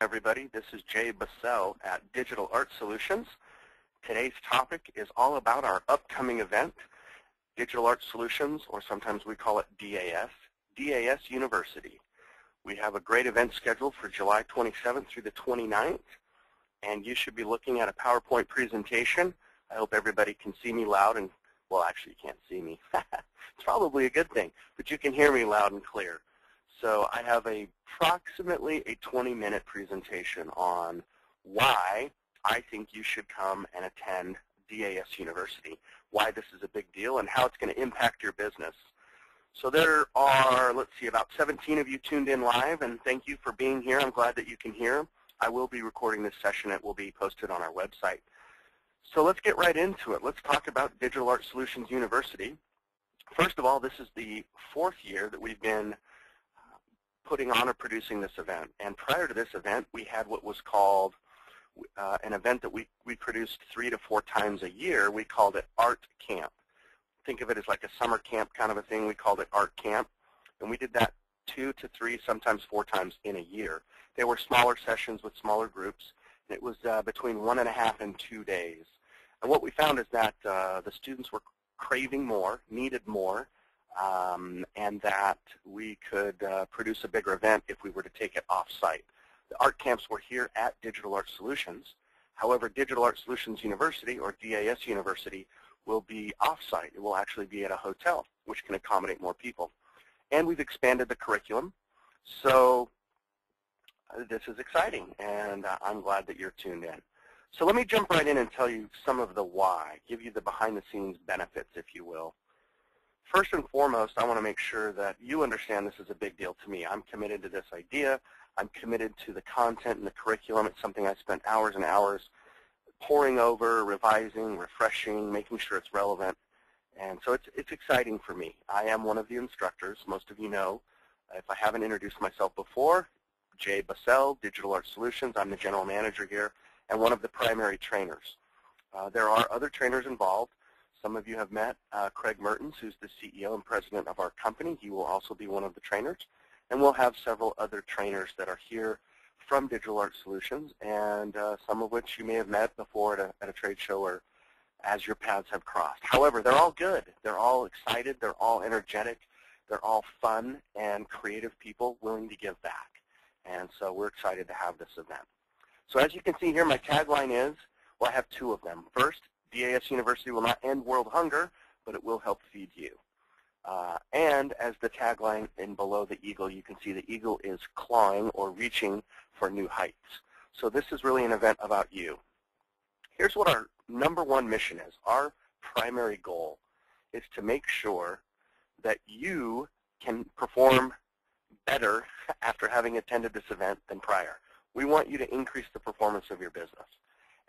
Everybody, this is Jay Bussell at Digital Art Solutions. Today's topic is all about our upcoming event, Digital Art Solutions, or sometimes we call it DAS, DAS University. We have a great event scheduled for July 27th through the 29th, and you should be looking at a PowerPoint presentation. I hope everybody can see me loud and, well, actually you can't see me. It's probably a good thing, but you can hear me loud and clear. So I have approximately a 20-minute presentation on why I think you should come and attend DAS University, why this is a big deal, and how it's going to impact your business. So there are, let's see, about 17 of you tuned in live, and thank you for being here. I'm glad that you can hear. I will be recording this session. It will be posted on our website. So let's get right into it. Let's talk about Digital Art Solutions University. First of all, this is the fourth year that we've been putting on or producing this event. And prior to this event, we had what was called an event that we produced 3 to 4 times a year. We called it Art Camp. Think of it as like a summer camp kind of a thing. We called it Art Camp. And we did that 2 to 3, sometimes 4 times in a year. They were smaller sessions with smaller groups. And it was between 1.5 and 2 days. And what we found is that the students were craving more, needed more, and that we could produce a bigger event if we were to take it off-site. The art camps were here at Digital Art Solutions. However, Digital Art Solutions University, or DAS University, will be off-site. It will actually be at a hotel, which can accommodate more people. And we've expanded the curriculum. So this is exciting, and I'm glad that you're tuned in. So let me jump right in and tell you some of the why, give you the behind-the-scenes benefits, if you will. First and foremost, I want to make sure that you understand this is a big deal to me. I'm committed to this idea. I'm committed to the content and the curriculum. It's something I spent hours and hours poring over, revising, refreshing, making sure it's relevant. And so it's exciting for me. I am one of the instructors. Most of you know. If I haven't introduced myself before, Jay Bussell, Digital Art Solutions. I'm the general manager here and one of the primary trainers. There are other trainers involved. Some of you have met Craig Mertens, who's the CEO and president of our company. He will also be one of the trainers. And we'll have several other trainers that are here from Digital Art Solutions, and some of which you may have met before at a trade show or as your paths have crossed. However, they're all good. They're all excited. They're all energetic. They're all fun and creative people willing to give back. And so we're excited to have this event. So as you can see here, my tagline is, well, I have 2 of them. First, DAS University will not end world hunger, but it will help feed you. And as the tagline in below the eagle, you can see the eagle is clawing or reaching for new heights. So this is really an event about you. Here's what our #1 mission is. Our primary goal is to make sure that you can perform better after having attended this event than prior. We want you to increase the performance of your business.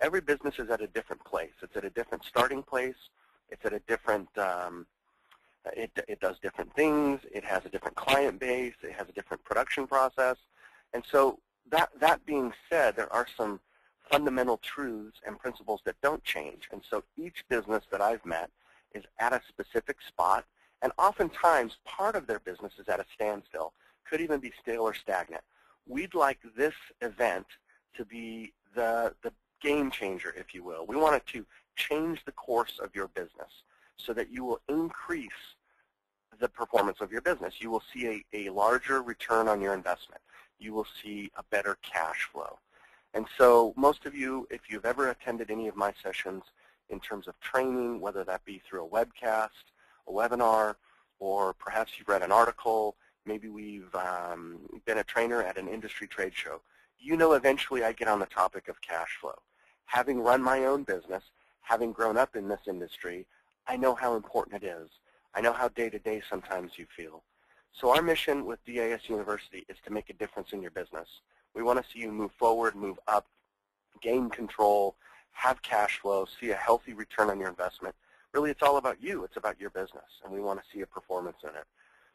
Every business is at a different place. It's at a different starting place. It's at a different, it does different things. It has a different client base. It has a different production process. And so that being said, there are some fundamental truths and principles that don't change. And so each business that I've met is at a specific spot, and oftentimes part of their business is at a standstill, could even be stale or stagnant. We'd like this event to be the game changer, if you will. We want it to change the course of your business so that you will increase the performance of your business. You will see a larger return on your investment. You will see a better cash flow. And so most of you, if you've ever attended any of my sessions in terms of training, whether that be through a webcast, a webinar, or perhaps you've read an article, maybe we've been a trainer at an industry trade show, you know eventually I get on the topic of cash flow. Having run my own business, having grown up in this industry, I know how important it is. I know how day-to-day sometimes you feel. So our mission with DAS University is to make a difference in your business. We want to see you move forward, move up, gain control, have cash flow, see a healthy return on your investment. Really, it's all about you. It's about your business, and we want to see a performance in it.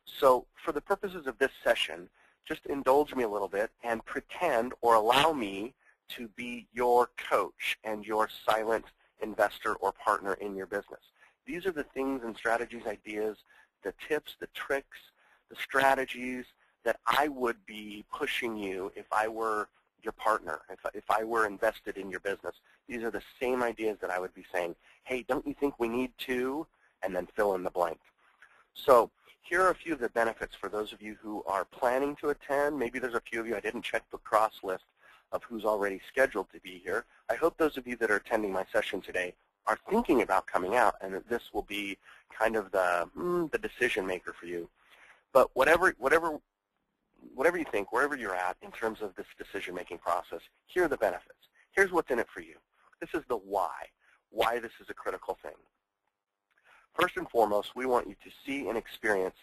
So for the purposes of this session, just indulge me a little bit and pretend or allow me to be your coach and your silent investor or partner in your business. These are the things and strategies, ideas, the tips, the tricks, the strategies that I would be pushing you if I were your partner, if I were invested in your business, these are the same ideas that I would be saying, hey, don't you think we need to, and then fill in the blank. So here are a few of the benefits for those of you who are planning to attend. Maybe there's a few of you, I didn't check the cross list of who's already scheduled to be here. I hope those of you that are attending my session today are thinking about coming out and that this will be kind of the decision maker for you. But whatever you think, wherever you're at in terms of this decision-making process, here are the benefits. Here's what's in it for you. This is the why this is a critical thing. First and foremost, we want you to see and experience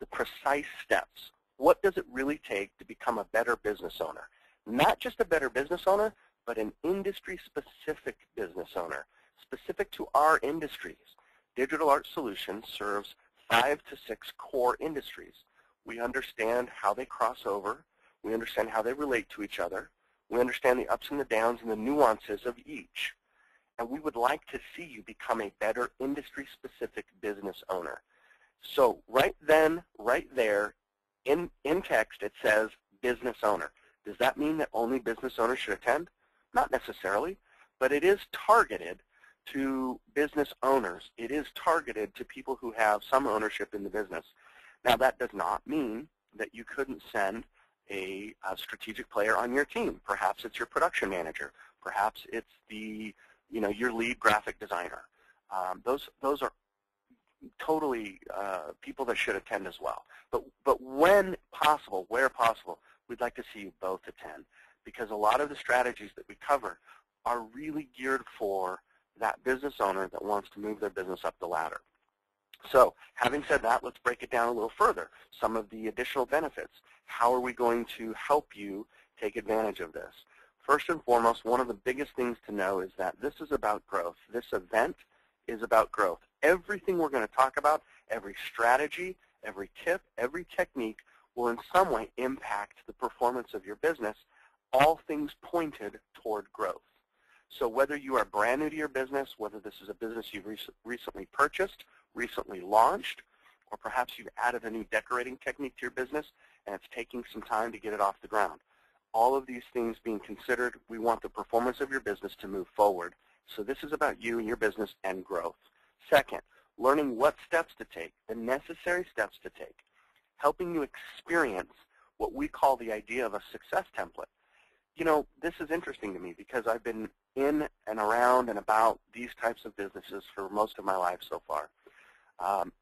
the precise steps. What does it really take to become a better business owner? Not just a better business owner, but an industry-specific business owner, specific to our industries. Digital Art Solutions serves 5 to 6 core industries. We understand how they cross over. We understand how they relate to each other. We understand the ups and the downs and the nuances of each. And we would like to see you become a better industry-specific business owner. So right then, right there, in text, it says business owner. Does that mean that only business owners should attend? Not necessarily, but it is targeted to business owners. It is targeted to people who have some ownership in the business. Now, that does not mean that you couldn't send a strategic player on your team. Perhaps it's your production manager. Perhaps it's your lead graphic designer. Those are totally people that should attend as well. But when possible, where possible, we'd like to see you both attend, because a lot of the strategies that we cover are really geared for that business owner that wants to move their business up the ladder. So having said that, let's break it down a little further. Some of the additional benefits. How are we going to help you take advantage of this? First and foremost, one of the biggest things to know is that this is about growth. This event is about growth. Everything we're going to talk about, every strategy, every tip, every technique will in some way impact the performance of your business, all things pointed toward growth. So whether you are brand new to your business, whether this is a business you've recently purchased, recently launched, or perhaps you've added a new decorating technique to your business and it's taking some time to get it off the ground. All of these things being considered, we want the performance of your business to move forward. So this is about you and your business and growth. Second, learning what steps to take, the necessary steps to take, helping you experience what we call the idea of a success template. You know, this is interesting to me because I've been in and around and about these types of businesses for most of my life so far.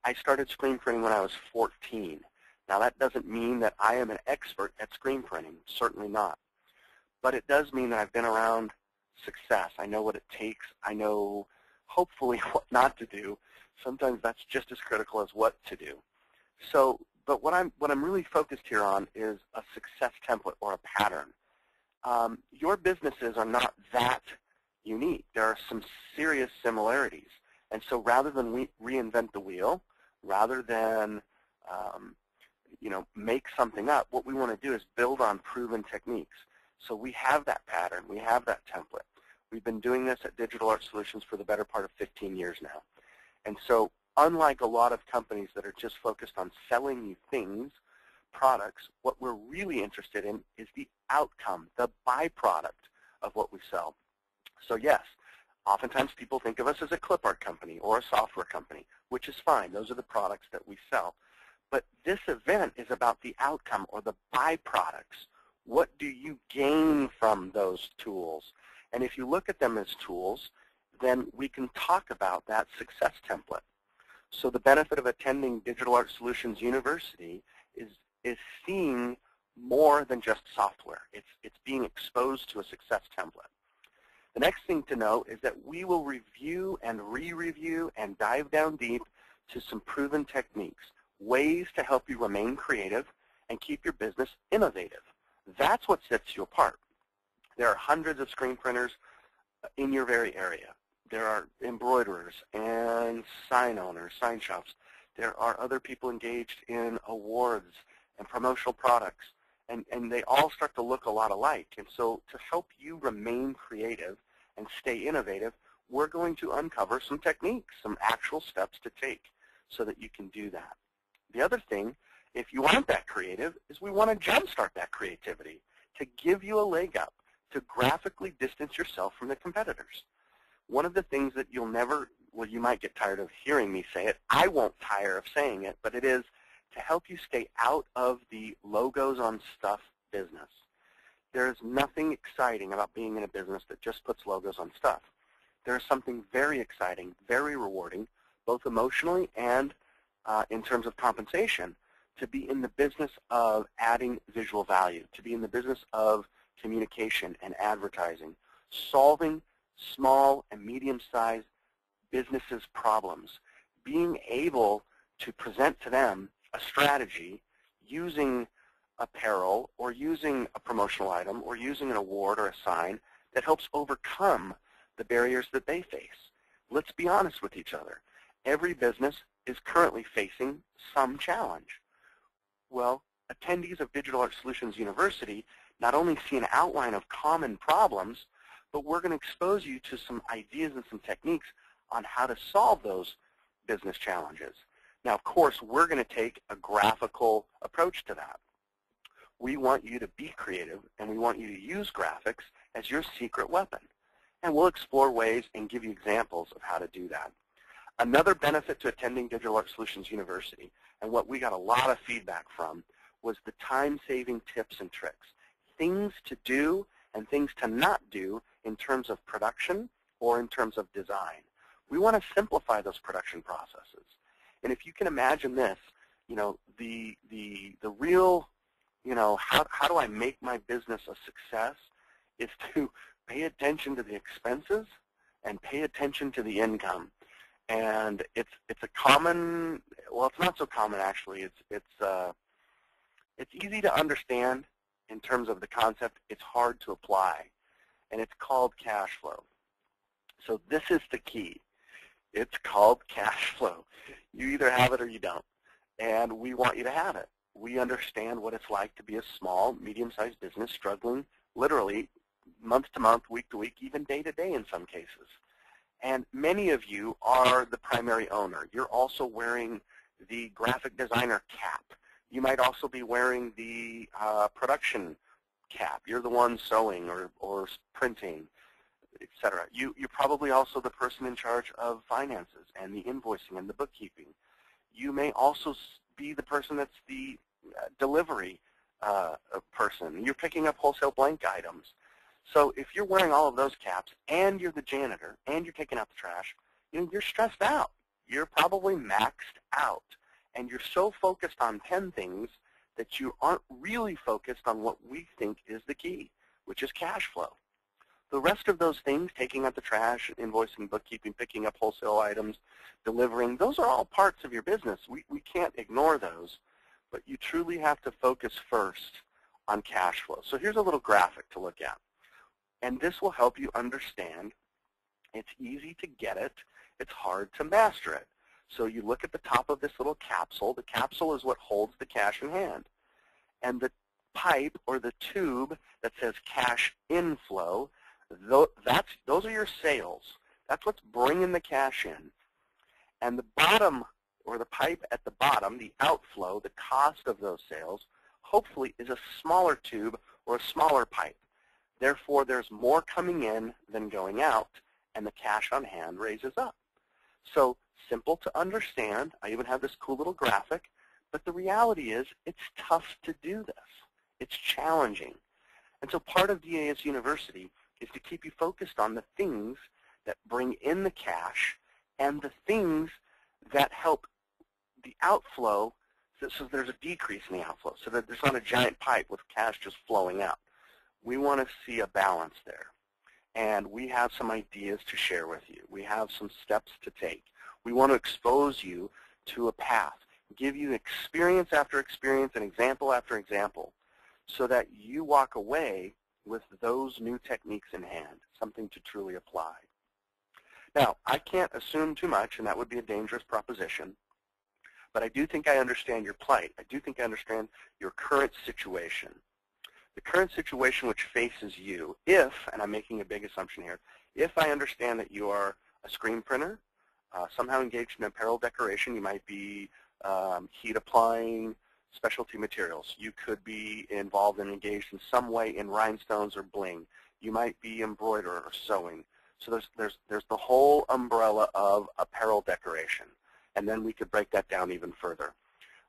I started screen printing when I was 14. Now, that doesn't mean that I am an expert at screen printing, certainly not. But it does mean that I've been around success. I know what it takes. I know, hopefully, what not to do. Sometimes that's just as critical as what to do. So, but what I'm really focused here on is a success template or a pattern. Your businesses are not that unique. There are some serious similarities. And so rather than reinvent the wheel, rather than make something up, what we want to do is build on proven techniques. So we have that pattern. We have that template. We've been doing this at Digital Art Solutions for the better part of 15 years now. And so unlike a lot of companies that are just focused on selling you things, products, what we're really interested in is the outcome, the byproduct of what we sell. So yes, oftentimes people think of us as a clip art company or a software company, which is fine. Those are the products that we sell. But this event is about the outcome or the byproducts. What do you gain from those tools? And if you look at them as tools, then we can talk about that success template. So the benefit of attending Digital Art Solutions University is seeing more than just software. It's being exposed to a success template. The next thing to know is that we will review and re-review and dive down deep to some proven techniques, ways to help you remain creative and keep your business innovative. That's what sets you apart. There are hundreds of screen printers in your very area. There are embroiderers and sign owners, sign shops. There are other people engaged in awards and promotional products, and they all start to look a lot alike. And so to help you remain creative and stay innovative, we're going to uncover some techniques, some actual steps to take so that you can do that. The other thing, if you aren't that creative, is we want to jumpstart that creativity to give you a leg up, to graphically distance yourself from the competitors. One of the things that you'll never, well, you might get tired of hearing me say it. I won't tire of saying it, but it is to help you stay out of the logos on stuff business. There is nothing exciting about being in a business that just puts logos on stuff. There is something very exciting, very rewarding, both emotionally and in terms of compensation, to be in the business of adding visual value, to be in the business of communication and advertising, solving small and medium-sized businesses' problems, being able to present to them a strategy using apparel or using a promotional item or using an award or a sign that helps overcome the barriers that they face. Let's be honest with each other. Every business is currently facing some challenge. Well, attendees of Digital Art Solutions University not only see an outline of common problems, but we're going to expose you to some ideas and some techniques on how to solve those business challenges. Now, of course, we're going to take a graphical approach to that. We want you to be creative, and we want you to use graphics as your secret weapon. And we'll explore ways and give you examples of how to do that. Another benefit to attending Digital Art Solutions University, and what we got a lot of feedback from, was the time-saving tips and tricks, things to do and things to not do in terms of production or in terms of design. We want to simplify those production processes. And if you can imagine this, you know, the real, you know, how do I make my business a success is to pay attention to the expenses and pay attention to the income. And it's a common, well, it's not so common actually. It's easy to understand in terms of the concept. It's hard to apply, and it's called cash flow. So this is the key. It's called cash flow. You either have it or you don't, and we want you to have it. We understand what it's like to be a small, medium-sized business struggling literally month to month, week to week, even day to day in some cases. And many of you are the primary owner. You're also wearing the graphic designer cap. You might also be wearing the production cap. You're the one sewing or printing, etc. You're probably also the person in charge of finances and the invoicing and the bookkeeping. You may also be the person that's the delivery person. You're picking up wholesale blank items. So if you're wearing all of those caps and you're the janitor and you're taking out the trash, you know, you're stressed out. You're probably maxed out. And you're so focused on 10 things that you aren't really focused on what we think is the key, which is cash flow. The rest of those things, taking out the trash, invoicing, bookkeeping, picking up wholesale items, delivering, those are all parts of your business. We can't ignore those, but you truly have to focus first on cash flow. So here's a little graphic to look at. And this will help you understand. It's easy to get it. It's hard to master it. So you look at the top of this little capsule. The capsule is what holds the cash in hand. And the pipe or the tube that says cash inflow, those are your sales. That's what's bringing the cash in. And the bottom or the pipe at the bottom, the outflow, the cost of those sales, hopefully is a smaller tube or a smaller pipe. Therefore, there's more coming in than going out, and the cash on hand raises up. So simple to understand. I even have this cool little graphic. But the reality is it's tough to do this. It's challenging. And so part of DAS University is to keep you focused on the things that bring in the cash and the things that help the outflow, so there's a decrease in the outflow, so that there's not a giant pipe with cash just flowing out. We want to see a balance there, and we have some ideas to share with you. We have some steps to take. We want to expose you to a path, give you experience after experience and example after example, so that you walk away with those new techniques in hand, something to truly apply. Now, I can't assume too much, and that would be a dangerous proposition, but I do think I understand your plight. I do think I understand your current situation. The current situation which faces you, if, and I'm making a big assumption here, if I understand that you are a screen printer, somehow engaged in apparel decoration, you might be heat applying specialty materials. You could be involved and engaged in some way in rhinestones or bling. You might be embroidering or sewing. So there's the whole umbrella of apparel decoration. And then we could break that down even further.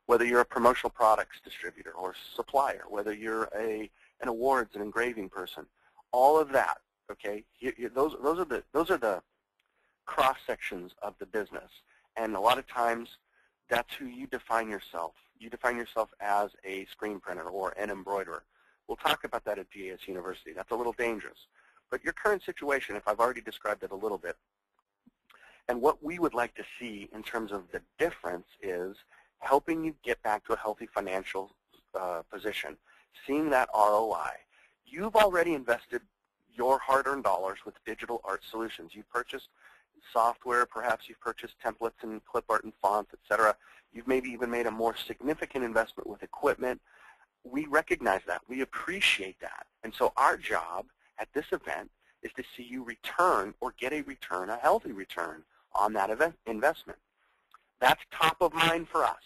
Whether you're a promotional products distributor or supplier, whether you're an awards and engraving person, all of that, okay? Those are the cross sections of the business. And a lot of times, that's who you define yourself. You define yourself as a screen printer or an embroiderer. We'll talk about that at DAS University. That's a little dangerous. But your current situation, if I've already described it a little bit, and what we would like to see in terms of the difference is helping you get back to a healthy financial position, seeing that ROI. You've already invested your hard-earned dollars with Digital Art Solutions. You've purchased software, perhaps you've purchased templates and clip art and fonts, etc. You've maybe even made a more significant investment with equipment. We recognize that. We appreciate that. And so our job at this event is to see you return or get a return, a healthy return on that investment. That's top of mind for us.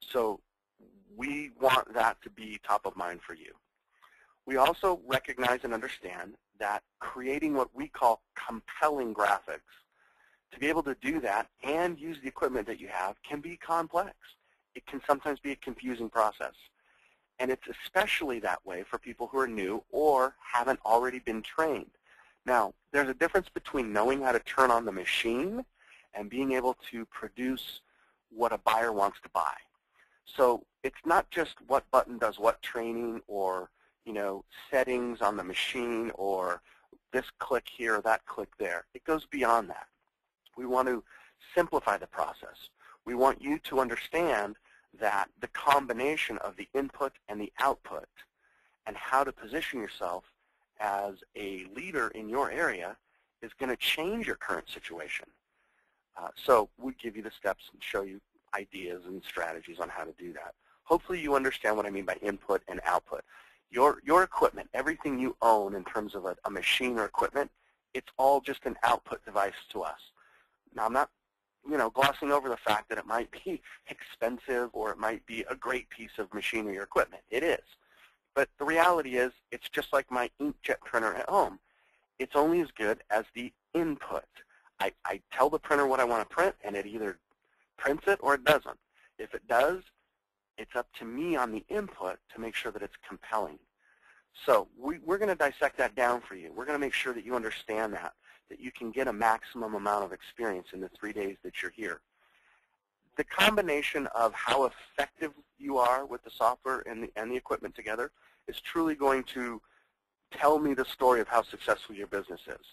So we want that to be top of mind for you. We also recognize and understand that creating what we call compelling graphics, to be able to do that and use the equipment that you have can be complex. It can sometimes be a confusing process. And it's especially that way for people who are new or haven't already been trained. Now, there's a difference between knowing how to turn on the machine and being able to produce what a buyer wants to buy. So it's not just what button does what training or, you know, settings on the machine or this click here, that click there. It goes beyond that. We want to simplify the process. We want you to understand that the combination of the input and the output and how to position yourself as a leader in your area is going to change your current situation. So we give you the steps and show you ideas and strategies on how to do that. Hopefully you understand what I mean by input and output. Your equipment, everything you own in terms of a machine or equipment, it's all just an output device to us. Now, I'm not glossing over the fact that it might be expensive or it might be a great piece of machinery or equipment. It is. But the reality is it's just like my inkjet printer at home. It's only as good as the input. I tell the printer what I want to print, and it either prints it or it doesn't. If it does, it's up to me on the input to make sure that it's compelling. So we're going to dissect that down for you. We're going to make sure that you understand that, that you can get a maximum amount of experience in the 3 days that you're here. The combination of how effective you are with the software and the equipment together is truly going to tell me the story of how successful your business is.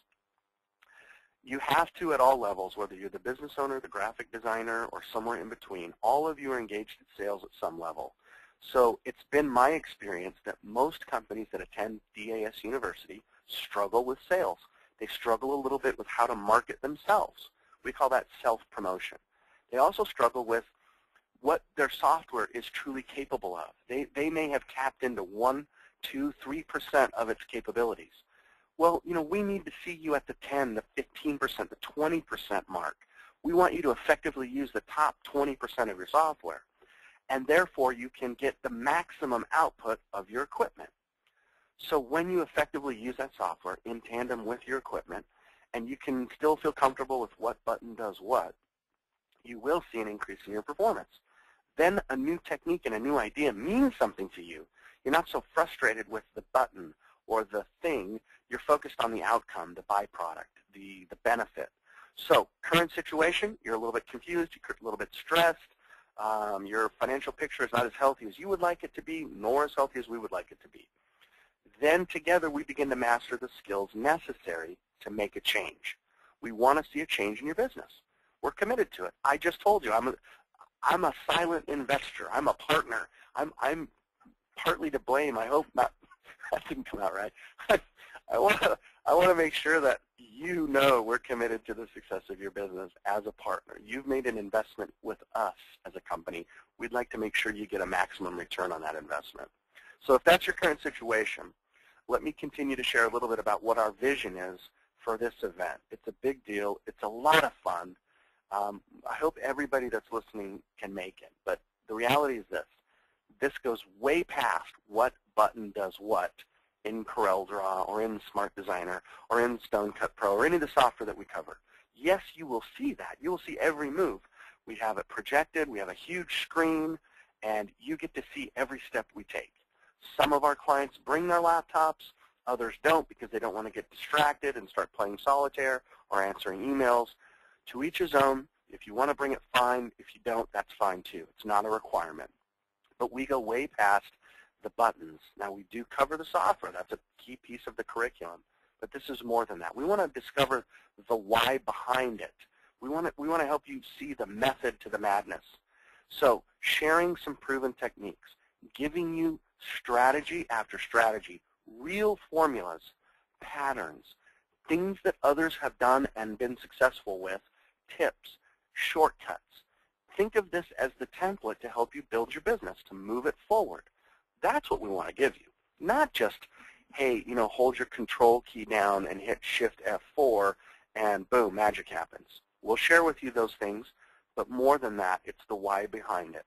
You have to, at all levels, whether you're the business owner, the graphic designer, or somewhere in between, all of you are engaged in sales at some level. So it's been my experience that most companies that attend DAS University struggle with sales. They struggle a little bit with how to market themselves. We call that self-promotion. They also struggle with what their software is truly capable of. They may have tapped into 1, 2, 3% of its capabilities. Well, we need to see you at the 10, the 15%, the 20% mark. We want you to effectively use the top 20% of your software, and therefore you can get the maximum output of your equipment. So when you effectively use that software in tandem with your equipment, and you can still feel comfortable with what button does what, you will see an increase in your performance. Then a new technique and a new idea means something to you. You're not so frustrated with the button or the thing. You're focused on the outcome, the byproduct, the benefit. So current situation, you're a little bit confused, you're a little bit stressed, your financial picture is not as healthy as you would like it to be, nor as healthy as we would like it to be. Then together we begin to master the skills necessary to make a change. We want to see a change in your business. We're committed to it. I just told you, I'm a silent investor. I'm a partner. I'm partly to blame. I hope not. That didn't come out right. I want to make sure that you know we're committed to the success of your business as a partner. You've made an investment with us as a company. We'd like to make sure you get a maximum return on that investment. So if that's your current situation, let me continue to share a little bit about what our vision is for this event. It's a big deal. It's a lot of fun. I hope everybody that's listening can make it. But the reality is this. This goes way past what button does what in CorelDRAW or in Smart Designer or in Stonecut Pro or any of the software that we cover. Yes, you will see that. You will see every move. We have it projected. We have a huge screen, and you get to see every step we take. Some of our clients bring their laptops. Others don't because they don't want to get distracted and start playing solitaire or answering emails. To each his own. If you want to bring it, fine. If you don't, that's fine too. It's not a requirement. But we go way past the buttons. Now, we do cover the software. That's a key piece of the curriculum. But this is more than that. We want to discover the why behind it. We want to help you see the method to the madness. So sharing some proven techniques, giving you strategy after strategy, real formulas, patterns, things that others have done and been successful with, tips, shortcuts. Think of this as the template to help you build your business, to move it forward. That's what we want to give you, not just, hey, you know, hold your control key down and hit Shift F4 and boom, magic happens. We'll share with you those things, but more than that, it's the why behind it.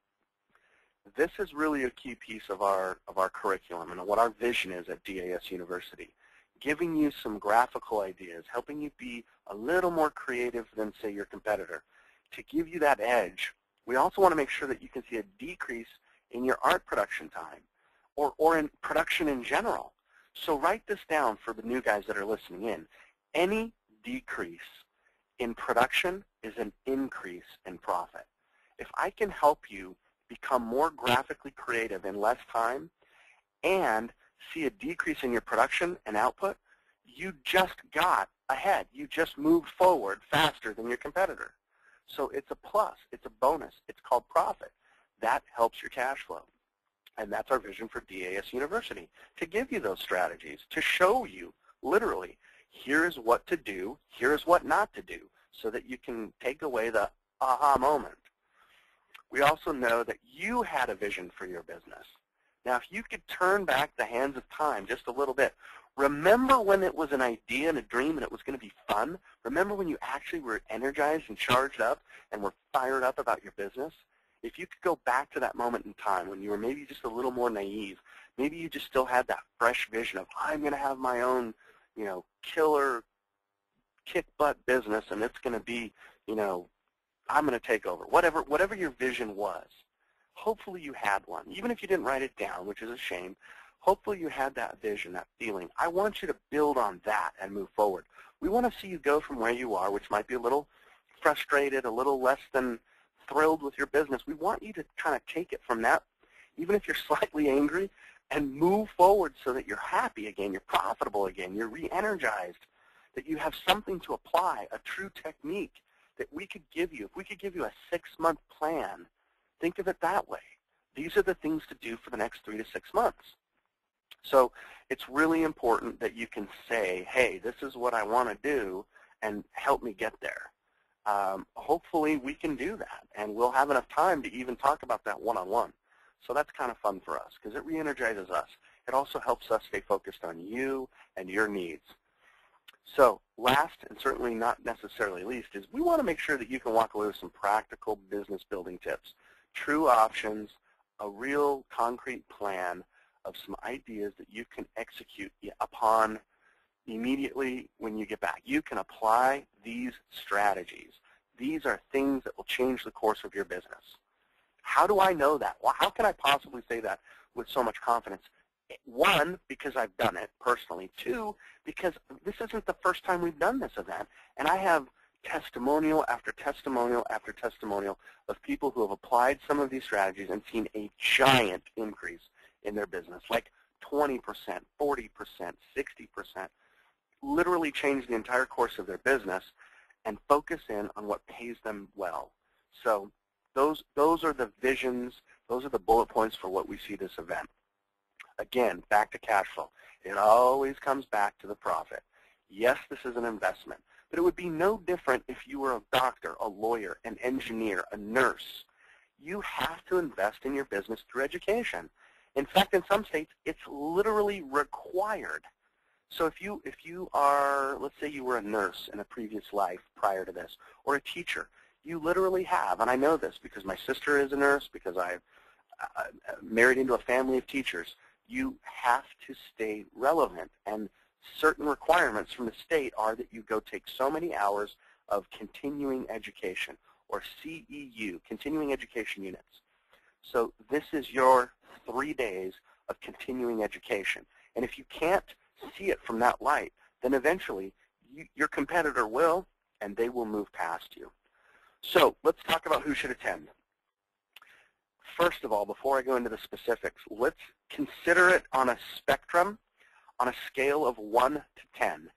This is really a key piece of our curriculum and what our vision is at DAS University, giving you some graphical ideas, helping you be a little more creative than, say, your competitor. To give you that edge, we also want to make sure that you can see a decrease in your art production time or in production in general. So write this down for the new guys that are listening in. Any decrease in production is an increase in profit. If I can help you become more graphically creative in less time and see a decrease in your production and output, you just got ahead. You just moved forward faster than your competitor. So it's a plus. It's a bonus. It's called profit. That helps your cash flow. And that's our vision for DAS University, to give you those strategies, to show you literally, here is what to do, here is what not to do, so that you can take away the aha moment. We also know that you had a vision for your business. Now, if you could turn back the hands of time just a little bit, remember when it was an idea and a dream and it was going to be fun? Remember when you actually were energized and charged up and were fired up about your business? If you could go back to that moment in time when you were maybe just a little more naive, maybe you just still had that fresh vision of, I'm going to have my own, you know, killer kick-butt business, and it's going to be, you know, I'm going to take over. Whatever your vision was, hopefully you had one. Even if you didn't write it down, which is a shame, hopefully you had that vision, that feeling. I want you to build on that and move forward. We want to see you go from where you are, which might be a little frustrated, a little less than thrilled with your business. We want you to kind of take it from that, even if you're slightly angry, and move forward so that you're happy again, you're profitable again, you're re-energized, that you have something to apply, a true technique that we could give you. If we could give you a 6-month plan, think of it that way. These are the things to do for the next 3 to 6 months. So it's really important that you can say, hey, this is what I want to do, and help me get there. Hopefully we can do that, and we'll have enough time to even talk about that one-on-one. So that's kind of fun for us because it re-energizes us. It also helps us stay focused on you and your needs. So last, and certainly not necessarily least, is we want to make sure that you can walk away with some practical business building tips, true options, a real concrete plan of some ideas that you can execute upon immediately when you get back. You can apply these strategies. These are things that will change the course of your business. How do I know that? Well, how can I possibly say that with so much confidence? One, because I've done it personally. Two, because this isn't the first time we've done this event, and I have testimonial after testimonial after testimonial of people who have applied some of these strategies and seen a giant increase in their business, like 20%, 40%, 60%. Literally change the entire course of their business and focus in on what pays them well. So those are the visions, those are the bullet points for what we see this event. Again, back to cash flow. It always comes back to the profit. Yes, this is an investment, but it would be no different if you were a doctor, a lawyer, an engineer, a nurse. You have to invest in your business through education. In fact, in some states, it's literally required. So if you are, let's say you were a nurse in a previous life prior to this, or a teacher, you literally have, and I know this because my sister is a nurse, because I married into a family of teachers, you have to stay relevant. And certain requirements from the state are that you go take so many hours of continuing education, or CEU, continuing education units. So this is your 3 days of continuing education. And if you can't see it from that light, then eventually your competitor will, and they will move past you. So let's talk about who should attend. First of all, before I go into the specifics, let's consider it on a spectrum, on a scale of 1 to 10.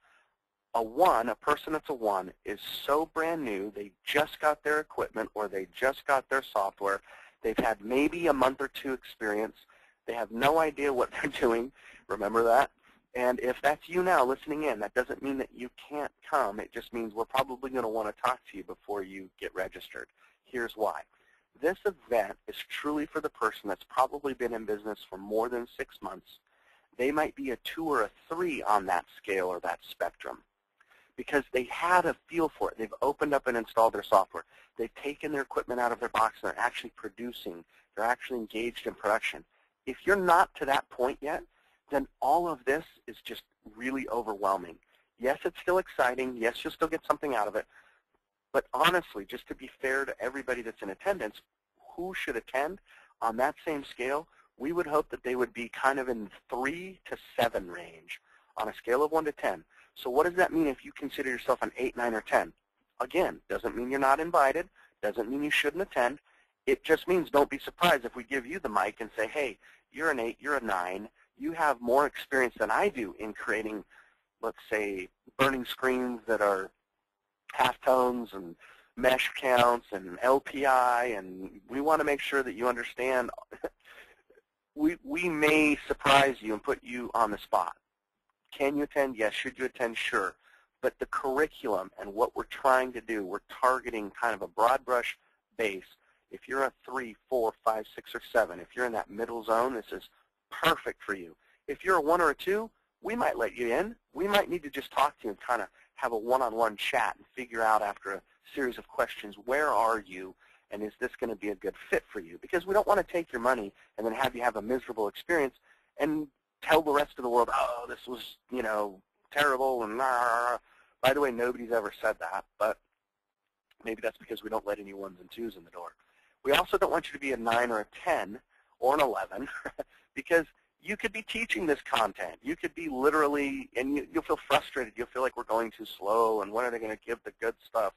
A 1, a person that's a 1, is so brand new, they just got their equipment or they just got their software. They've had maybe a month or two experience. They have no idea what they're doing. Remember that. And if that's you now listening in, that doesn't mean that you can't come. It just means we're probably going to want to talk to you before you get registered. Here's why. This event is truly for the person that's probably been in business for more than 6 months. They might be a 2 or a 3 on that scale or that spectrum, because they had a feel for it. They've opened up and installed their software. They've taken their equipment out of their box, and they're actually producing. They're actually engaged in production. If you're not to that point yet, then all of this is just really overwhelming. Yes, it's still exciting. Yes, you'll still get something out of it. But honestly, just to be fair to everybody that's in attendance, who should attend on that same scale, we would hope that they would be kind of in the 3 to 7 range on a scale of 1 to 10. So what does that mean if you consider yourself an 8, 9, or 10? Again, doesn't mean you're not invited. Doesn't mean you shouldn't attend. It just means don't be surprised if we give you the mic and say, hey, you're an 8, you're a 9. You have more experience than I do in creating, let's say, burning screens that are halftones and mesh counts and LPI, and we want to make sure that you understand. We may surprise you and put you on the spot. Can you attend? Yes. Should you attend? Sure. But the curriculum and what we're trying to do, we're targeting kind of a broad brush base. If you're a 3, 4, 5, 6, or 7, if you're in that middle zone, this is perfect for you. If you're a 1 or a 2, we might let you in. We might need to just talk to you and kind of have a one-on-one chat and figure out after a series of questions, where are you, and is this going to be a good fit for you? Because we don't want to take your money and then have you have a miserable experience and tell the rest of the world, oh, this was, you know, terrible, and by the way, nobody's ever said that, but maybe that's because we don't let any 1s and 2s in the door. We also don't want you to be a 9 or a 10 or an 11 because you could be teaching this content. You could be literally, and you'll feel frustrated. You'll feel like we're going too slow, and when are they going to give the good stuff?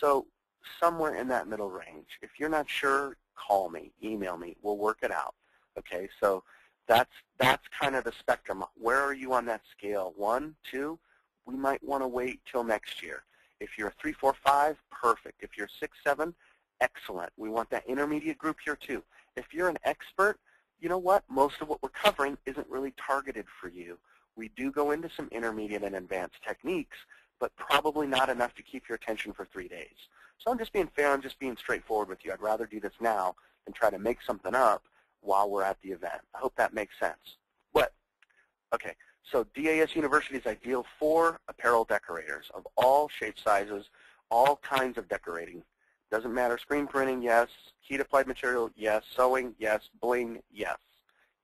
So somewhere in that middle range. If you're not sure, call me, email me. We'll work it out, okay? So that's kind of the spectrum. Where are you on that scale? 1, 2? We might want to wait till next year. If you're a 3, 4, 5, perfect. If you're 6, 7, excellent. We want that intermediate group here too. If you're an expert, you know what? Most of what we're covering isn't really targeted for you. We do go into some intermediate and advanced techniques, but probably not enough to keep your attention for 3 days. So I'm just being fair. I'm just being straightforward with you. I'd rather do this now than try to make something up while we're at the event. I hope that makes sense. What? Okay, so DAS University is ideal for apparel decorators of all shape sizes, all kinds of decorating. Doesn't matter, screen printing, yes, heat applied material, yes, sewing, yes, bling, yes.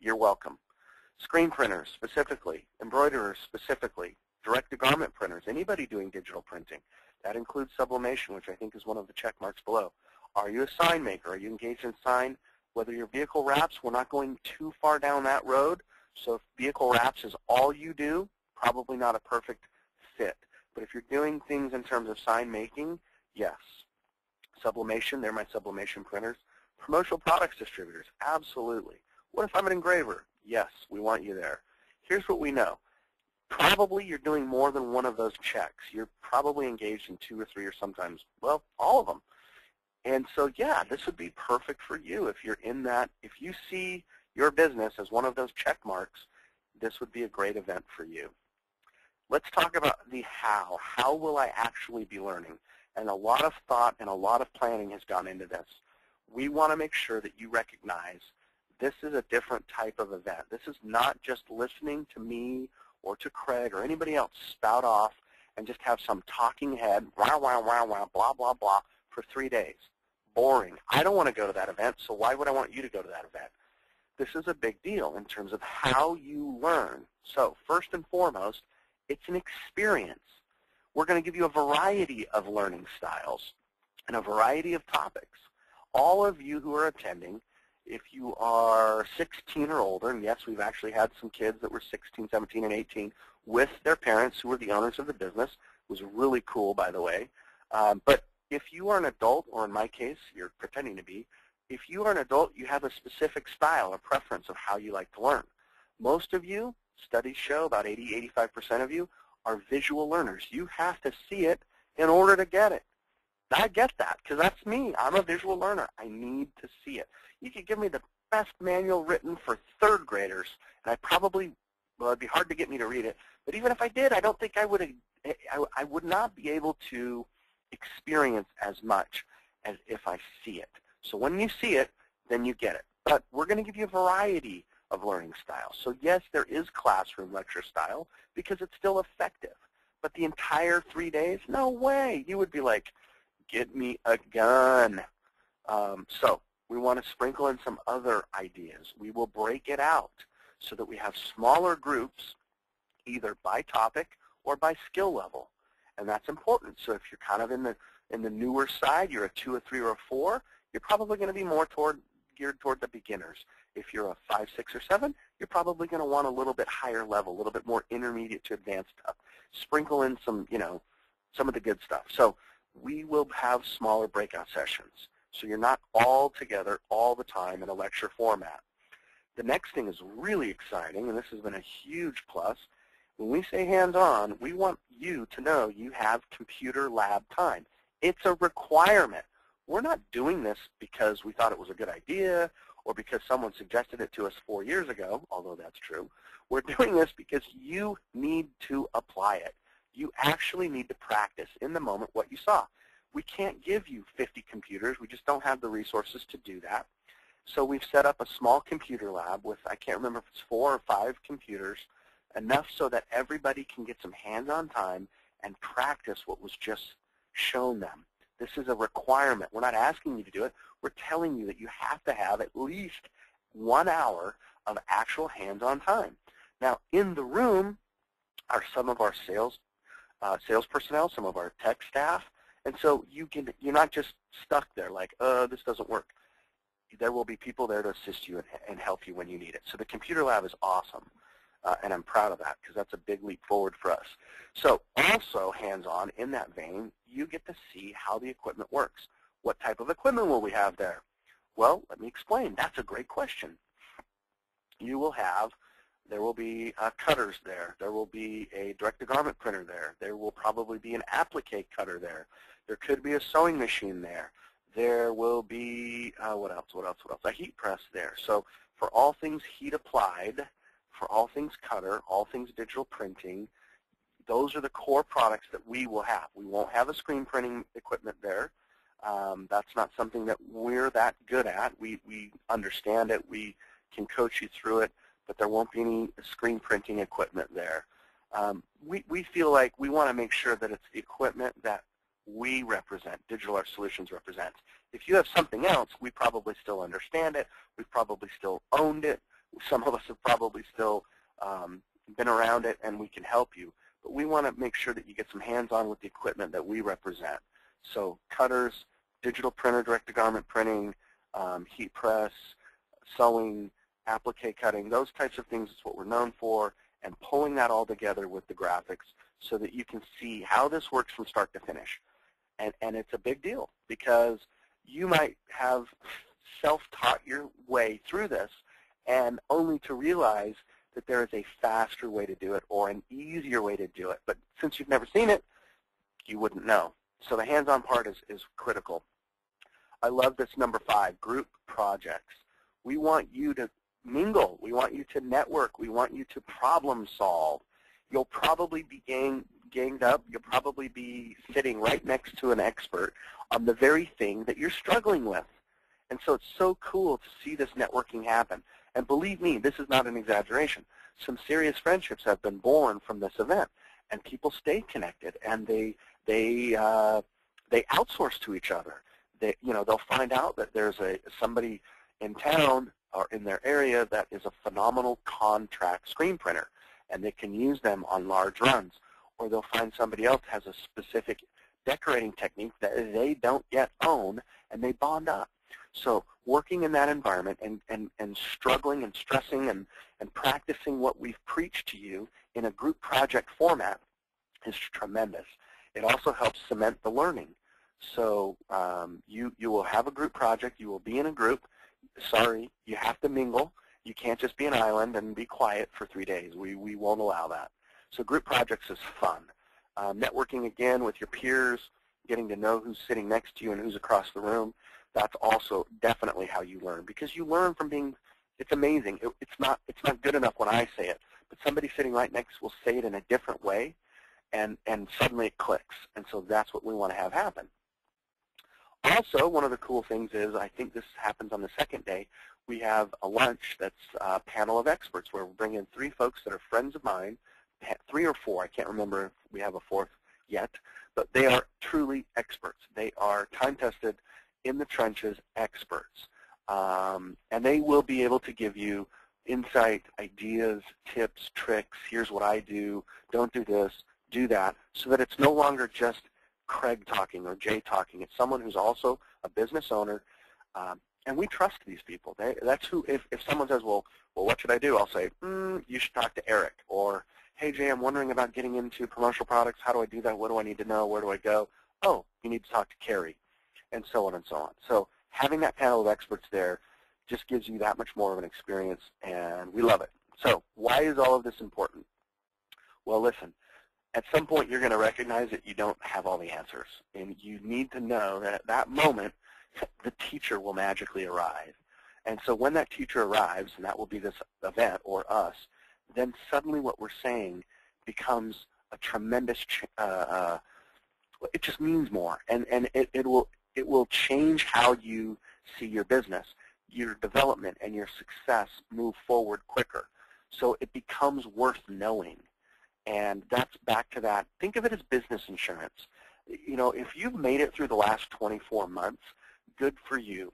You're welcome. Screen printers specifically, embroiderers specifically, direct-to-garment printers, anybody doing digital printing. That includes sublimation, which I think is one of the check marks below. Are you a sign maker? Are you engaged in sign? Whether your vehicle wraps, we're not going too far down that road. So if vehicle wraps is all you do, probably not a perfect fit. But if you're doing things in terms of sign making, yes. Sublimation, they're my sublimation printers. Promotional products distributors, absolutely. What if I'm an engraver? Yes, we want you there. Here's what we know. Probably you're doing more than one of those checks. You're probably engaged in 2 or 3 or sometimes, well, all of them. And so, yeah, this would be perfect for you if you're in that. If you see your business as one of those check marks, this would be a great event for you. Let's talk about the how. How will I actually be learning? And a lot of thought and a lot of planning has gone into this. We want to make sure that you recognize this is a different type of event. This is not just listening to me or to Craig or anybody else spout off and just have some talking head, wow, wow, wow, wow, blah, blah, blah, for 3 days. Boring. I don't want to go to that event, so why would I want you to go to that event? this is a big deal in terms of how you learn. So first and foremost, it's an experience. We're going to give you a variety of learning styles and a variety of topics. All of you who are attending, if you are 16 or older, and yes, we've actually had some kids that were 16, 17, and 18 with their parents who were the owners of the business. It was really cool, by the way. But if you are an adult, or in my case, you're pretending to be, if you are an adult, you have a specific style or preference of how you like to learn. Most of you, studies show about 80, 85% of you, are visual learners. You have to see it in order to get it. I get that, because that's me. I'm a visual learner. I need to see it. You could give me the best manual written for third graders, and I probably, well, it'd be hard to get me to read it. But even if I did, I don't think I would not be able to experience as much as if I see it. So when you see it, then you get it. But we're going to give you a variety of learning styles. So yes, there is classroom lecture style because it's still effective. But the entire 3 days, no way. You would be like, get me a gun. So we want to sprinkle in some other ideas. We will break it out so that we have smaller groups either by topic or by skill level. And that's important. So if you're kind of in the newer side, you're a 2, a 3, or a 4, you're probably going to be more geared toward the beginners. If you're a 5, 6, or 7, you're probably going to want a little bit higher level, a little bit more intermediate to advanced stuff. Sprinkle in some, you know, some of the good stuff. So we will have smaller breakout sessions. So you're not all together all the time in a lecture format. The next thing is really exciting, and this has been a huge plus. When we say hands-on, we want you to know you have computer lab time. It's a requirement. We're not doing this because we thought it was a good idea or because someone suggested it to us 4 years ago, although that's true. We're doing this because you need to apply it. You actually need to practice in the moment what you saw. We can't give you 50 computers. We just don't have the resources to do that. So we've set up a small computer lab with, I can't remember if it's 4 or 5 computers, enough so that everybody can get some hands-on time and practice what was just shown them. This is a requirement. We're not asking you to do it. We're telling you that you have to have at least 1 hour of actual hands-on time. Now, in the room are some of our sales personnel, some of our tech staff, and so you're not just stuck there like, this doesn't work. There will be people there to assist you and help you when you need it. So the computer lab is awesome, and I'm proud of that because that's a big leap forward for us. So also hands-on in that vein, you get to see how the equipment works. What type of equipment will we have there? Well, let me explain. That's a great question. There will be cutters there. There will be a direct-to-garment printer there. There will probably be an applique cutter there. There could be a sewing machine there. There will be, what else? A heat press there. So for all things heat applied, for all things cutter, all things digital printing, those are the core products that we will have. We won't have a screen printing equipment there. That's not something that we're that good at. We understand it. We can coach you through it. But there won't be any screen printing equipment there. We feel like we want to make sure that it's the equipment that we represent, Digital Art Solutions represents. If you have something else, we probably still understand it. We've probably still owned it. Some of us have probably still been around it, and we can help you. But we want to make sure that you get some hands-on with the equipment that we represent. So cutters, digital printer, direct-to-garment printing, heat press, sewing, applique cutting, those types of things is what we're known for, and pulling that all together with the graphics so that you can see how this works from start to finish. And it's a big deal because you might have self-taught your way through this and only to realize that there is a faster way to do it or an easier way to do it. But since you've never seen it, you wouldn't know. So the hands-on part is critical. I love this number 5, group projects. We want you to mingle. We want you to network. We want you to problem solve. You'll probably be ganged up. You'll probably be sitting right next to an expert on the very thing that you're struggling with. And so it's so cool to see this networking happen. And believe me, this is not an exaggeration. Some serious friendships have been born from this event, and people stay connected, and they outsource to each other. They'll find out that there's somebody in town or in their area that is a phenomenal contract screen printer, and they can use them on large runs. Or they'll find somebody else has a specific decorating technique that they don't yet own, and they bond up. So working in that environment and struggling and stressing and practicing what we've preached to you in a group project format is tremendous. It also helps cement the learning. So you will have a group project, you will be in a group. Sorry, you have to mingle. You can't just be an island and be quiet for 3 days. We won't allow that. So group projects is fun. Networking again with your peers, getting to know who's sitting next to you and who's across the room, that's also definitely how you learn, because you learn from being, it's amazing. It's not good enough when I say it, but somebody sitting right next will say it in a different way, and suddenly it clicks. And so that's what we want to have happen. Also, one of the cool things is, I think this happens on the second day, we have a lunch that's a panel of experts where we bring in 3 folks that are friends of mine, 3 or 4, I can't remember if we have a 4th yet, but they are truly experts. They are time-tested, in the trenches experts. And they will be able to give you insight, ideas, tips, tricks, here's what I do, don't do this, do that, so that it's no longer just Craig talking or Jay talking. It's someone who's also a business owner, and we trust these people. That's who, if someone says, well, what should I do? I'll say, you should talk to Eric, or, hey, Jay, I'm wondering about getting into promotional products. How do I do that? What do I need to know? Where do I go? Oh, you need to talk to Carrie, and so on and so on. So having that panel of experts there just gives you that much more of an experience, and we love it. So why is all of this important? Well, listen, at some point you're going to recognize that you don't have all the answers, and you need to know that at that moment the teacher will magically arrive. And so when that teacher arrives, and that will be this event or us, then suddenly what we're saying becomes a tremendous, it just means more, and it will change how you see your business, your development, and your success move forward quicker. So it becomes worth knowing. And that's back to that. Think of it as business insurance. You know, if you've made it through the last 24 months, good for you.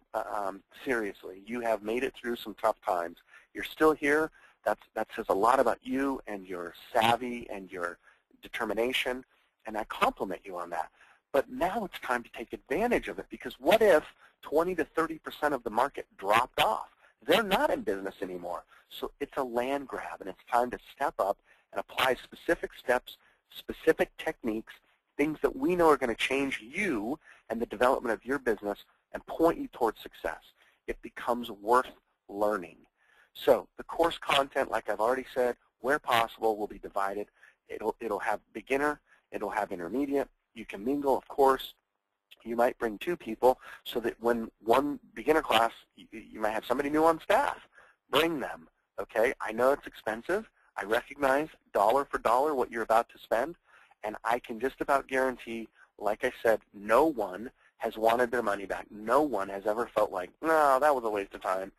Seriously, you have made it through some tough times. You're still here. That says a lot about you and your savvy and your determination, and I compliment you on that. But now it's time to take advantage of it, because what if 20 to 30% of the market dropped off? They're not in business anymore. So it's a land grab, and it's time to step up and apply specific steps, specific techniques, things that we know are going to change you and the development of your business and point you towards success. It becomes worth learning. So the course content, like I've already said, where possible, will be divided. It'll have beginner, it'll have intermediate. You can mingle, of course. You might bring 2 people, so that when one beginner class, you might have somebody new on staff. Bring them, okay? I know it's expensive. I recognize dollar for dollar what you're about to spend, and I can just about guarantee, like I said, no one has wanted their money back. No one has ever felt like, no, that was a waste of time.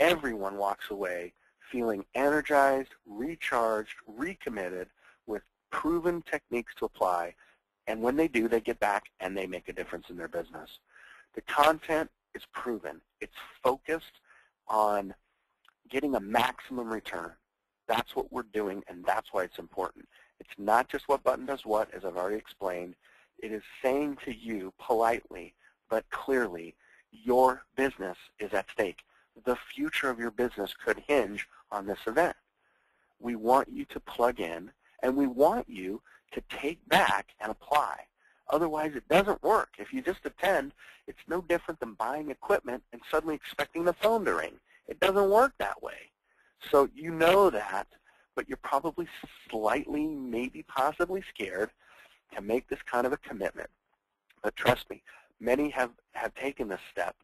Everyone walks away feeling energized, recharged, recommitted, with proven techniques to apply. And when they do, they get back and they make a difference in their business. The content is proven. It's focused on getting a maximum return. That's what we're doing, and that's why it's important. It's not just what button does what, as I've already explained. It is saying to you politely but clearly, your business is at stake. The future of your business could hinge on this event. We want you to plug in, and we want you to take back and apply. Otherwise, it doesn't work. If you just attend, it's no different than buying equipment and suddenly expecting the phone to ring. It doesn't work that way. So you know that, but you're probably slightly, maybe possibly scared to make this kind of a commitment. But trust me, many have taken this step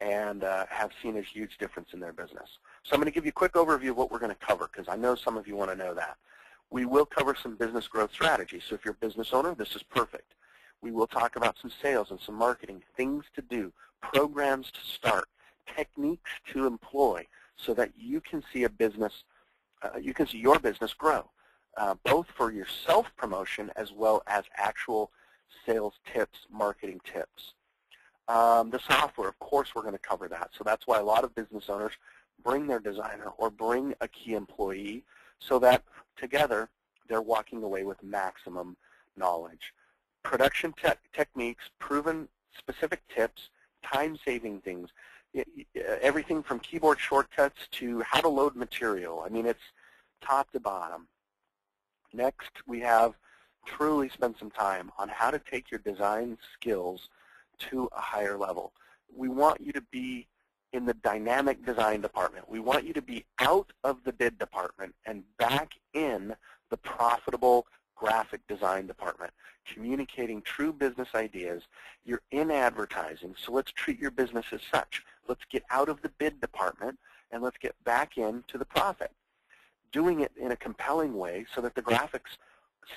and have seen a huge difference in their business. So I'm going to give you a quick overview of what we're going to cover, because I know some of you want to know that. We will cover some business growth strategies. So if you're a business owner, this is perfect. We will talk about some sales and some marketing, things to do, programs to start, techniques to employ, so that you can see a business, you can see your business grow, both for your self-promotion as well as actual sales tips, marketing tips. The software, of course, we're going to cover that. So that's why a lot of business owners bring their designer, or bring a key employee, so that together they're walking away with maximum knowledge. Production techniques, proven specific tips, time-saving things, everything from keyboard shortcuts to how to load material. I mean, it's top to bottom. Next, we have truly spend some time on how to take your design skills to a higher level. We want you to be in the dynamic design department. We want you to be out of the bid department and back in the profitable graphic design department, communicating true business ideas. You're in advertising, so let's treat your business as such. Let's get out of the bid department and let's get back into the profit, doing it in a compelling way so that the graphics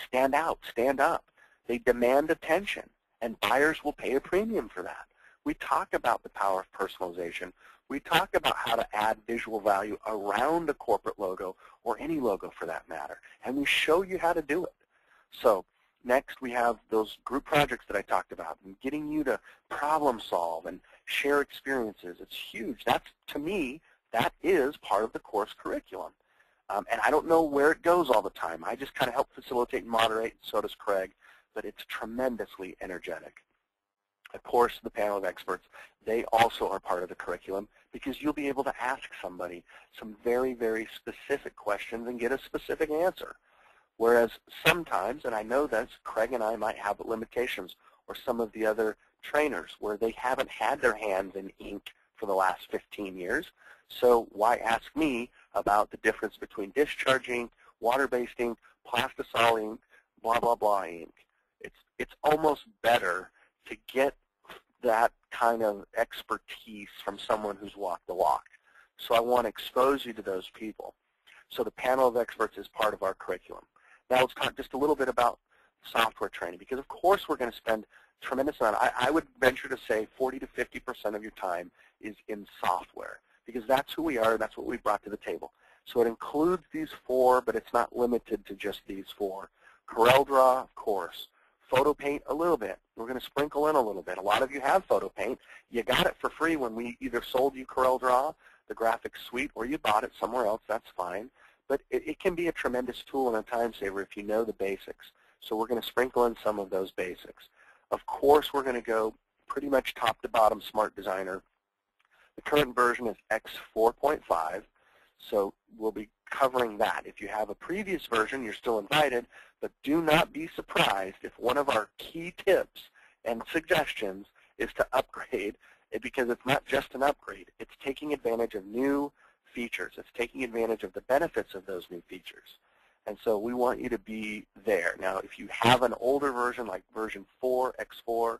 stand out, stand up. They demand attention, and buyers will pay a premium for that. We talk about the power of personalization. We talk about how to add visual value around a corporate logo, or any logo for that matter, and we show you how to do it. So next we have those group projects that I talked about, and getting you to problem solve and share experiences. It's huge. That's, to me, that is part of the course curriculum. And I don't know where it goes all the time. I just kind of help facilitate and moderate, and so does Craig, but it's tremendously energetic. Of course, the panel of experts, they also are part of the curriculum, because you'll be able to ask somebody some very, very specific questions and get a specific answer. Whereas sometimes, and I know this, Craig and I might have limitations, or some of the other trainers, where they haven't had their hands in ink for the last 15 years. So why ask me about the difference between discharging, water-based ink, plastisol ink, blah, blah, blah ink? It's almost better to get that kind of expertise from someone who's walked the walk. So I want to expose you to those people. So the panel of experts is part of our curriculum. Now let's talk just a little bit about software training, because of course we're going to spend a tremendous amount. I would venture to say 40 to 50% of your time is in software, because that's who we are, that's what we brought to the table. So it includes these four, but it's not limited to just these four. CorelDRAW, of course. Photo Paint, a little bit. We're going to sprinkle in a little bit. A lot of you have Photo Paint. You got it for free when we either sold you CorelDRAW, the graphics suite, or you bought it somewhere else. That's fine. But it can be a tremendous tool and a time saver if you know the basics. So we're going to sprinkle in some of those basics. Of course, we're going to go pretty much top to bottom Smart Designer. The current version is X4.5, so we'll be covering that. If you have a previous version, you're still invited, but do not be surprised if one of our key tips and suggestions is to upgrade, because it's not just an upgrade. It's taking advantage of new features. It's taking advantage of the benefits of those new features. And so we want you to be there. Now, if you have an older version, like version 4, X4,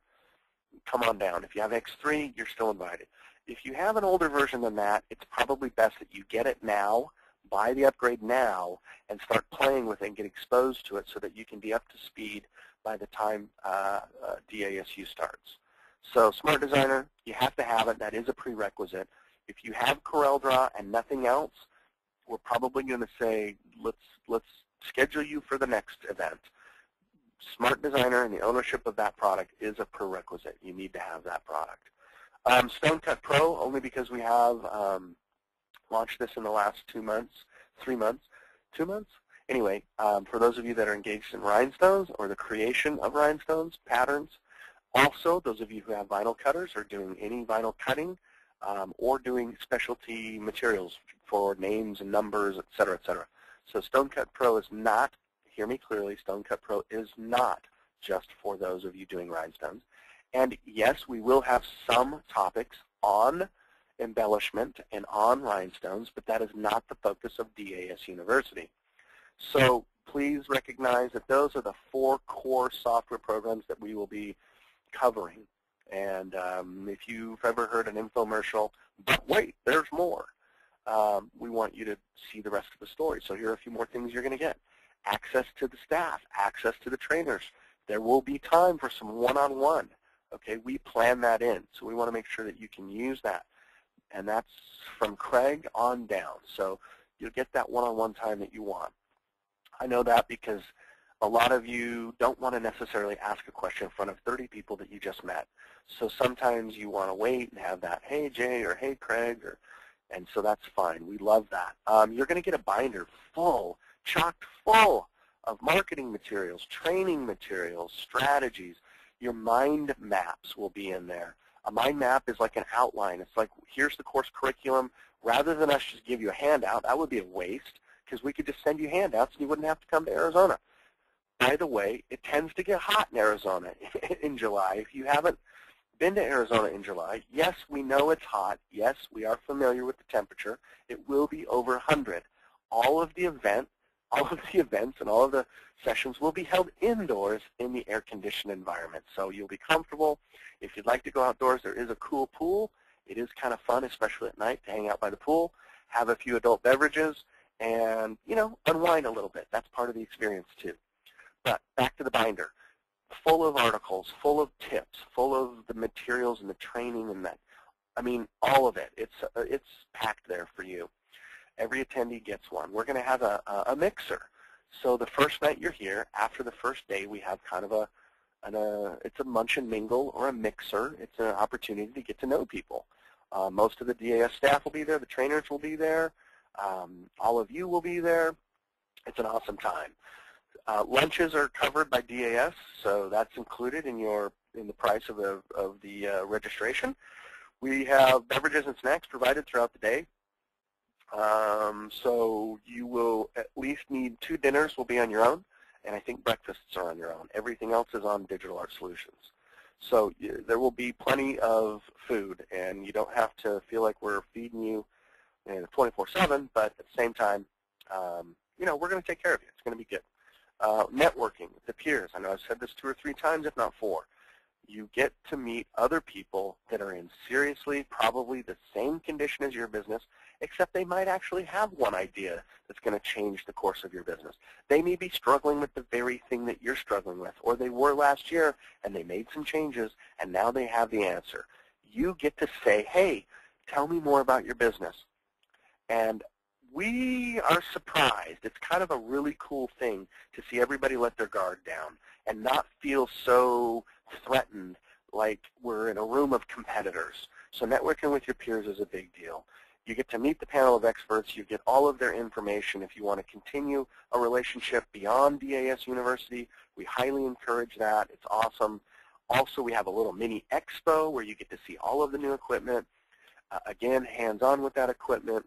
come on down. If you have X3, you're still invited. If you have an older version than that, it's probably best that you get it now, buy the upgrade now, and start playing with it and get exposed to it so that you can be up to speed by the time DASU starts. So Smart Designer, you have to have it. That is a prerequisite. If you have CorelDRAW and nothing else, we're probably going to say, let's schedule you for the next event. Smart Designer and the ownership of that product is a prerequisite. You need to have that product. Stonecut Pro, only because we have launched this in the last 2 months, 3 months, 2 months. Anyway, for those of you that are engaged in rhinestones or the creation of rhinestones, patterns. Also, those of you who have vinyl cutters or doing any vinyl cutting or doing specialty materials for names and numbers, et cetera, et cetera. So Stonecut Pro is not, hear me clearly, Stonecut Pro is not just for those of you doing rhinestones. And yes, we will have some topics on embellishment and on rhinestones, but that is not the focus of DAS University. So please recognize that those are the 4 core software programs that we will be covering. And if you've ever heard an infomercial, but wait, there's more, we want you to see the rest of the story. So here are a few more things you're going to get. Access to the staff, access to the trainers. There will be time for some one-on-one. Okay, we plan that in, so we want to make sure that you can use that. And that's from Craig on down. So you'll get that one-on-one time that you want. I know that because a lot of you don't want to necessarily ask a question in front of 30 people that you just met. So sometimes you want to wait and have that, hey, Jay, or hey, Craig, or And so that's fine. We love that. You're going to get a binder full, chock full of marketing materials, training materials, strategies. Your mind maps will be in there. A mind map is like an outline. It's like, here's the course curriculum. Rather than us just give you a handout, that would be a waste, because we could just send you handouts and you wouldn't have to come to Arizona. By the way, it tends to get hot in Arizona in July. If you haven't been to Arizona in July, yes, we know it's hot. Yes, we are familiar with the temperature. It will be over 100. All of the events and all of the sessions will be held indoors in the air-conditioned environment. So you'll be comfortable. If you'd like to go outdoors, there is a cool pool. It is kind of fun, especially at night, to hang out by the pool, have a few adult beverages, and, you know, unwind a little bit. That's part of the experience, too. But back to the binder. Full of articles, full of tips, full of the materials and the training and that. I mean, all of it. It's packed there for you. Every attendee gets one. We're going to have a mixer. So the first night you're here, after the first day, we have kind of it's a munch and mingle or a mixer. It's an opportunity to get to know people. Most of the DAS staff will be there. The trainers will be there. All of you will be there. It's an awesome time. Lunches are covered by DAS, so that's included in the price of the registration. We have beverages and snacks provided throughout the day. So you will at least need 2 dinners will be on your own, and I think breakfasts are on your own. Everything else is on Digital Art Solutions. So there will be plenty of food, and you don't have to feel like we're feeding you 24/7, but at the same time, you know, we're going to take care of you. It's going to be good. Networking with the peers. I know I've said this 2 or 3 times, if not 4. You get to meet other people that are in seriously probably the same condition as your business, except they might actually have one idea that's going to change the course of your business. They may be struggling with the very thing that you're struggling with, or they were last year and they made some changes and now they have the answer. You get to say, hey, tell me more about your business. And we are surprised. It's kind of a really cool thing to see everybody let their guard down and not feel so threatened like we're in a room of competitors. So networking with your peers is a big deal. You get to meet the panel of experts. You get all of their information. If you want to continue a relationship beyond DAS University, we highly encourage that. It's awesome. Also, we have a little mini expo where you get to see all of the new equipment. Again, hands-on with that equipment.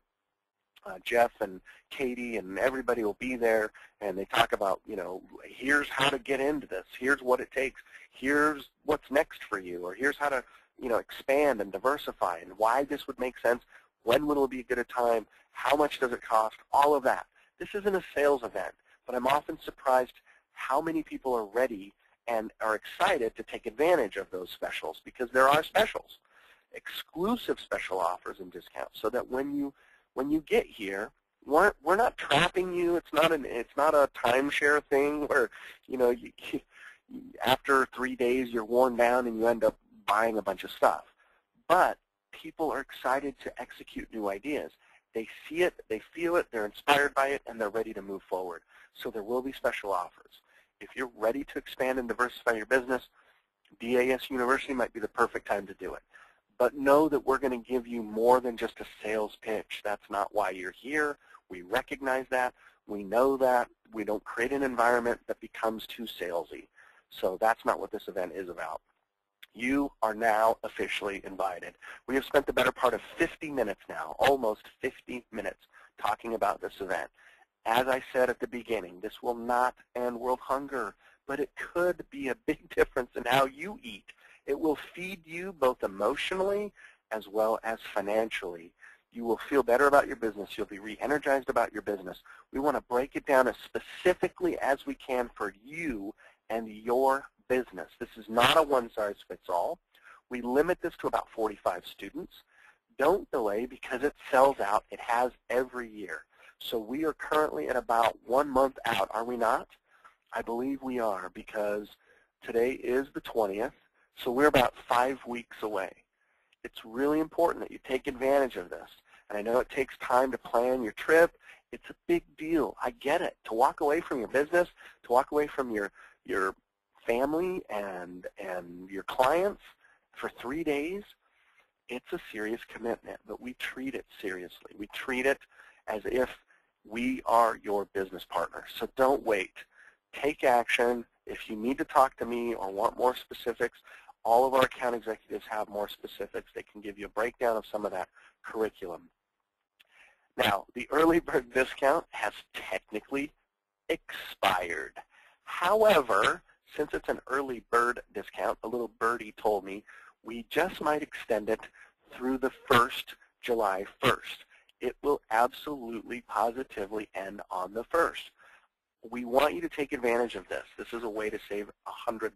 Jeff and Katie and everybody will be there, and they talk about, you know, here's how to get into this, here's what it takes, here's what's next for you, or here's how to, you know, expand and diversify and why this would make sense, when will it be a good a time, how much does it cost, all of that. This isn't a sales event, but I'm often surprised how many people are ready and are excited to take advantage of those specials, because there are specials, exclusive special offers and discounts, so that when you get here, we're not trapping you. It's not a timeshare thing where, you know, after 3 days you're worn down and you end up buying a bunch of stuff. But people are excited to execute new ideas. They see it, they feel it, they're inspired by it, and they're ready to move forward. So there will be special offers. If you're ready to expand and diversify your business, DAS University might be the perfect time to do it. But know that we're going to give you more than just a sales pitch. That's not why you're here. We recognize that. We know that. We don't create an environment that becomes too salesy. So that's not what this event is about. You are now officially invited. We have spent the better part of 50 minutes now, almost 50 minutes, talking about this event. As I said at the beginning, this will not end world hunger, but it could be a big difference in how you eat. It will feed you both emotionally as well as financially. You will feel better about your business. You'll be re-energized about your business. We want to break it down as specifically as we can for you and your business. This is not a one-size-fits-all. We limit this to about 45 students. Don't delay, because it sells out. It has every year. So we are currently at about 1 month out, are we not? I believe we are, because today is the 20th. So we're about 5 weeks away. It's really important that you take advantage of this. And I know it takes time to plan your trip. It's a big deal. I get it. To walk away from your business, to walk away from your family and your clients for 3 days, it's a serious commitment, but we treat it seriously. We treat it as if we are your business partner. So don't wait. Take action. If you need to talk to me or want more specifics, all of our account executives have more specifics. They can give you a breakdown of some of that curriculum. Now, the early bird discount has technically expired. However, since it's an early bird discount, a little birdie told me, we just might extend it through the first, July 1st. It will absolutely positively end on the 1st. We want you to take advantage of this. This is a way to save $100.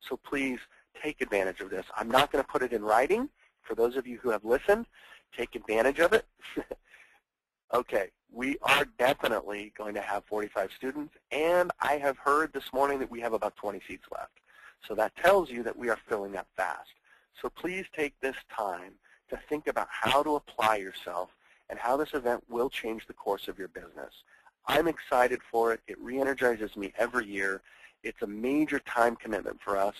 So please take advantage of this. I'm not going to put it in writing. For those of you who have listened, take advantage of it. Okay, we are definitely going to have 45 students, and I have heard this morning that we have about 20 seats left. So that tells you that we are filling up fast. So please take this time to think about how to apply yourself and how this event will change the course of your business. I'm excited for it. It re-energizes me every year. It's a major time commitment for us.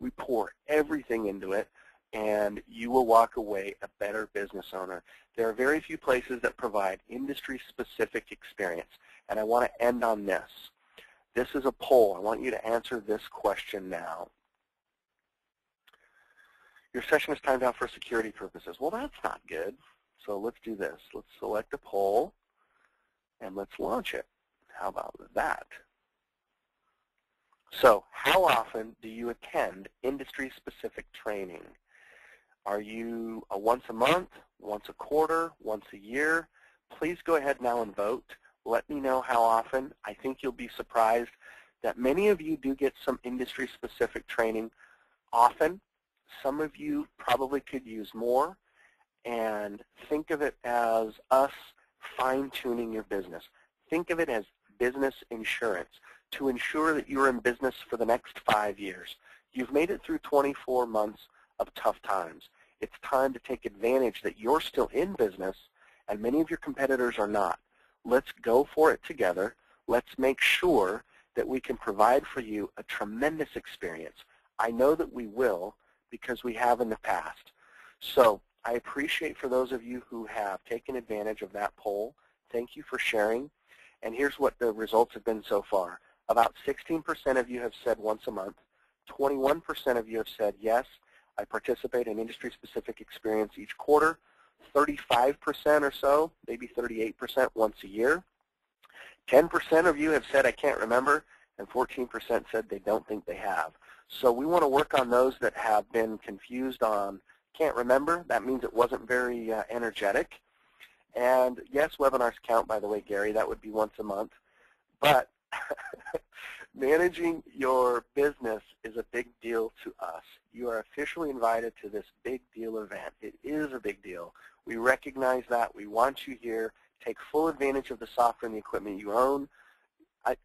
We pour everything into it, and you will walk away a better business owner. There are very few places that provide industry-specific experience, and I want to end on this. This is a poll. I want you to answer this question now. Your session is timed out for security purposes. Well, that's not good. So let's do this. Let's select a poll, and let's launch it. How about that? So how often do you attend industry-specific training? Are you a once a month, once a quarter, once a year? Please go ahead now and vote. Let me know how often. I think you'll be surprised that many of you do get some industry-specific training often. Some of you probably could use more. And think of it as us fine-tuning your business. Think of it as business insurance to ensure that you're in business for the next 5 years. You've made it through 24 months of tough times. It's time to take advantage that you're still in business and many of your competitors are not. Let's go for it together. Let's make sure that we can provide for you a tremendous experience. I know that we will because we have in the past. So I appreciate for those of you who have taken advantage of that poll. Thank you for sharing. And here's what the results have been so far. About 16% of you have said once a month. 21% of you have said, yes, I participate in industry-specific experience each quarter. 35% or so, maybe 38% once a year. 10% of you have said, I can't remember, and 14% said they don't think they have. So we want to work on those that have been confused on can't remember. That means it wasn't very energetic. And yes, webinars count, by the way, Gary. That would be once a month. But managing your business is a big deal to us. You are officially invited to this big deal event. It is a big deal. We recognize that. We want you here. Take full advantage of the software and the equipment you own.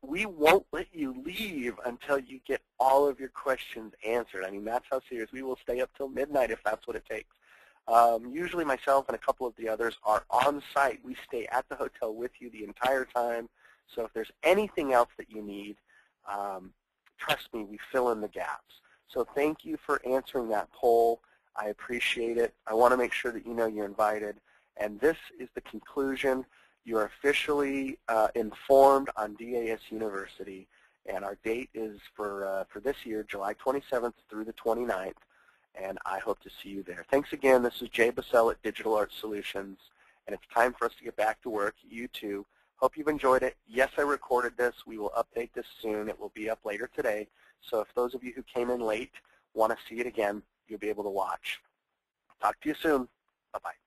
We won't let you leave until you get all of your questions answered. I mean, that's how serious. We will stay up till midnight if that's what it takes. Usually myself and a couple of the others are on site. We stay at the hotel with you the entire time. So if there's anything else that you need, trust me, we fill in the gaps. So thank you for answering that poll. I appreciate it. I want to make sure that you know you're invited. And this is the conclusion. You are officially informed on DAS University, and our date is for this year, July 27th through the 29th, and I hope to see you there. Thanks again. This is Jay Bussell at Digital Art Solutions, and it's time for us to get back to work. You too. Hope you've enjoyed it. Yes, I recorded this. We will update this soon. It will be up later today, so if those of you who came in late want to see it again, you'll be able to watch. Talk to you soon. Bye-bye.